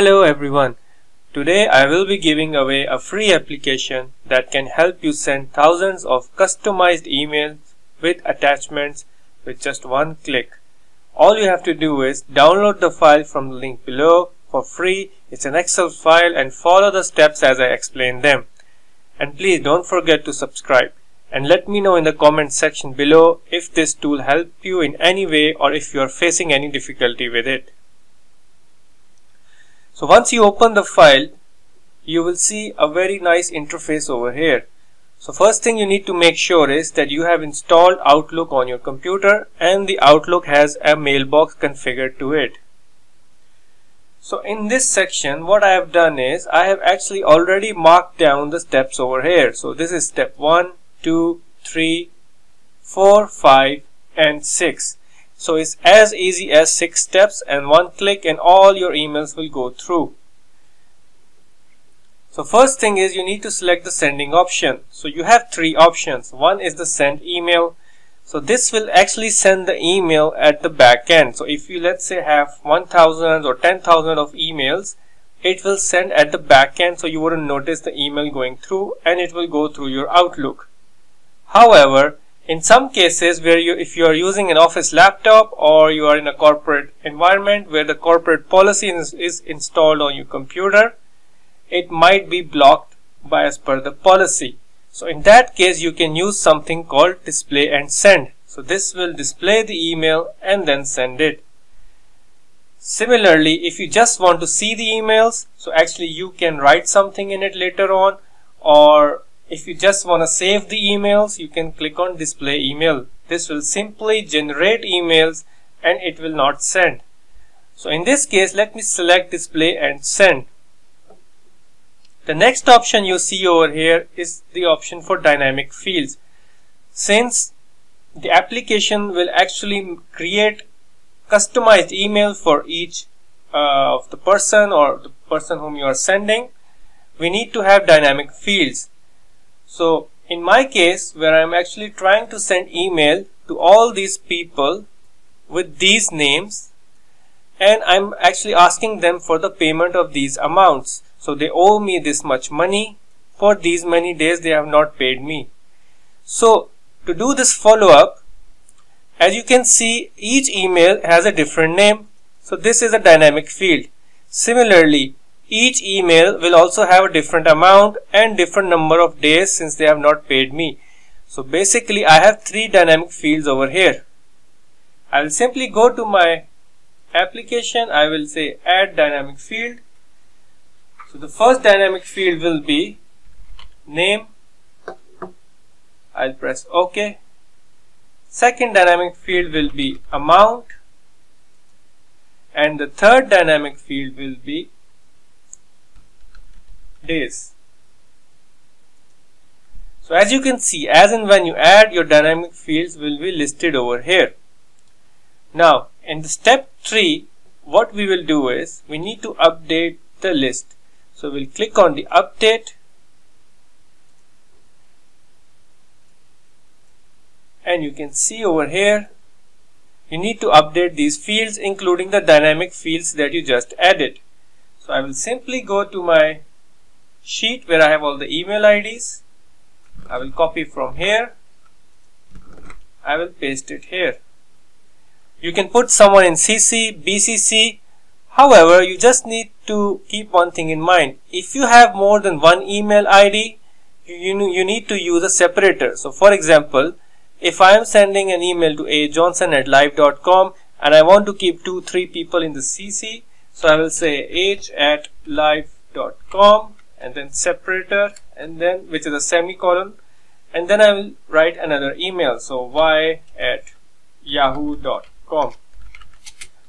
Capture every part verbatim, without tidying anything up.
Hello everyone, today I will be giving away a free application that can help you send thousands of customized emails with attachments with just one click. All you have to do is download the file from the link below for free. It's an Excel file and follow the steps as I explain them. And please don't forget to subscribe and let me know in the comment section below if this tool helped you in any way or if you are facing any difficulty with it. So once you open the file, you will see a very nice interface over here. So first thing you need to make sure is that you have installed Outlook on your computer and the Outlook has a mailbox configured to it. So in this section, what I have done is I have actually already marked down the steps over here. So this is step one, two, three, four, five and six. So it's as easy as six steps and one click and all your emails will go through. So first thing is you need to select the sending option. So you have three options. One is the send email. So this will actually send the email at the back end. So if you let's say have one thousand or ten thousand of emails, it will send at the back end so you wouldn't notice the email going through and it will go through your Outlook. However, in some cases where you, if you are using an office laptop or you are in a corporate environment where the corporate policy is, is installed on your computer, it might be blocked by as per the policy. So in that case, you can use something called display and send. So this will display the email and then send it. Similarly, if you just want to see the emails, so actually you can write something in it later on, or if you just want to save the emails, you can click on display email. This will simply generate emails and it will not send. So in this case, let me select display and send. The next option you see over here is the option for dynamic fields. Since the application will actually create customized email for each uh, of the person or the person whom you are sending, we need to have dynamic fields. So in my case, where I'm actually trying to send email to all these people with these names, and I'm actually asking them for the payment of these amounts. So they owe me this much money, for these many days they have not paid me. So to do this follow up, as you can see, each email has a different name. So this is a dynamic field. Similarly, each email will also have a different amount and different number of days since they have not paid me. So basically I have three dynamic fields over here. I will simply go to my application. I will say add dynamic field. So the first dynamic field will be name. I'll press OK. Second dynamic field will be amount. And the third dynamic field will be days. So as you can see, as and when you add, your dynamic fields will be listed over here. Now in the step three, what we will do is we need to update the list. So we'll click on the update and you can see over here you need to update these fields including the dynamic fields that you just added. So I will simply go to my sheet where I have all the email I Ds. I will copy from here. I will paste it here. You can put someone in C C, B C C. However, you just need to keep one thing in mind. If you have more than one email I D, you, you, you need to use a separator. So for example, if I am sending an email to a johnson at live dot com and I want to keep two, three people in the C C, so I will say h at live dot com. And then separator, and then which is a semicolon, and then I will write another email, so y at yahoo dot com.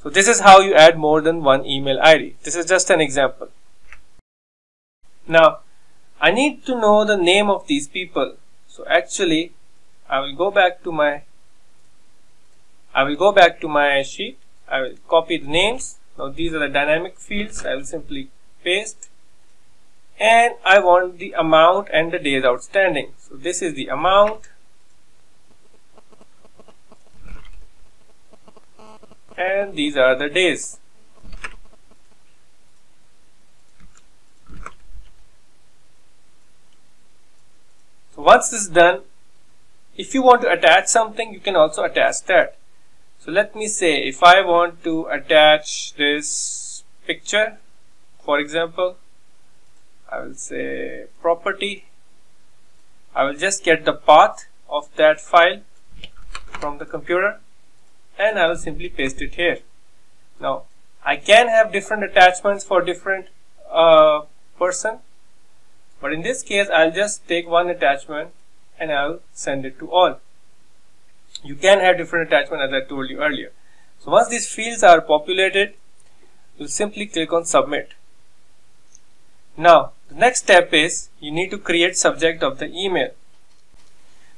So this is how you add more than one email I D. This is just an example. Now I need to know the name of these people. So actually I will go back to my I will go back to my sheet. I will copy the names. Now these are the dynamic fields. I will simply paste. And I want the amount and the days outstanding. So this is the amount and these are the days. Once this is done, if you want to attach something, you can also attach that. So let me say if I want to attach this picture, for example, I will say property. I will just get the path of that file from the computer and I will simply paste it here. Now I can have different attachments for different uh, person, but in this case I'll just take one attachment and I'll send it to all. You can have different attachments as I told you earlier. So once these fields are populated, you'll simply click on submit. Now the next step is you need to create subject of the email.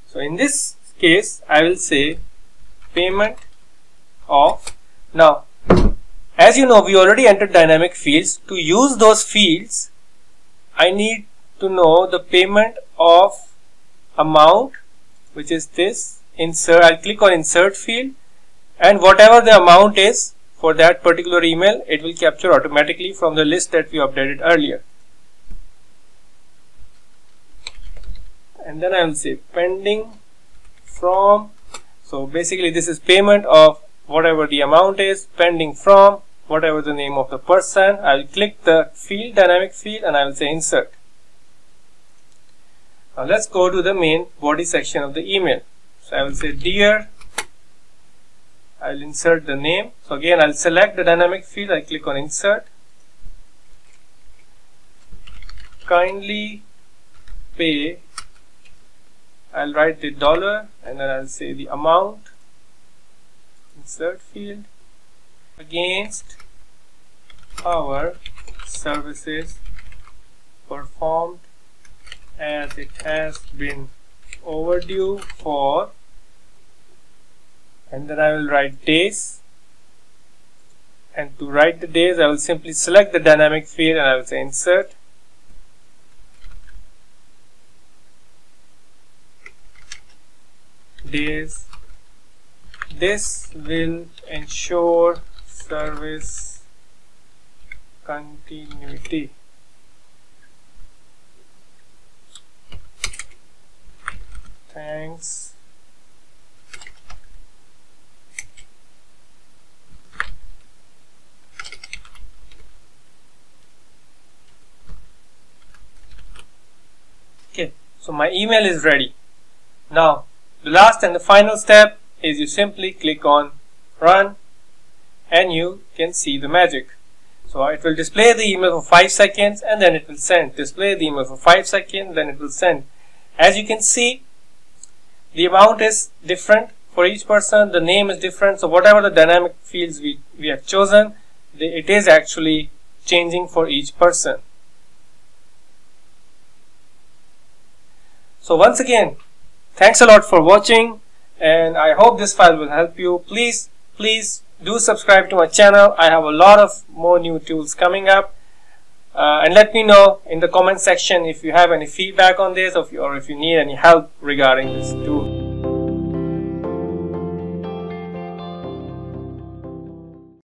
So in this case I will say payment of. Now as you know, we already entered dynamic fields. To use those fields I need to know the payment of amount, which is this insert. I'll click on insert field, and whatever the amount is for that particular email, it will capture automatically from the list that we updated earlier. And then I will say pending from. So basically this is payment of whatever the amount is, pending from whatever the name of the person. I will click the field, dynamic field, and I will say insert. Now let's go to the main body section of the email. So I will say dear, I will insert the name. So again I will select the dynamic field, I click on insert. Kindly pay, I will write the dollar and then I will say the amount, insert field, against our services performed as it has been overdue for, and then I will write days. And to write the days I will simply select the dynamic field and I will say insert. Days. This will ensure service continuity. Thanks. Okay, so my email is ready. Now the last and the final step is you simply click on run and you can see the magic. So it will display the email for five seconds and then it will send. Display the email for five seconds, then it will send. As you can see, the amount is different for each person, the name is different, so whatever the dynamic fields we, we have chosen, they, it is actually changing for each person. So once again, thanks a lot for watching and I hope this file will help you. Please, please do subscribe to my channel. I have a lot of more new tools coming up. Uh, and let me know in the comment section if you have any feedback on this or if you, or if you need any help regarding this tool.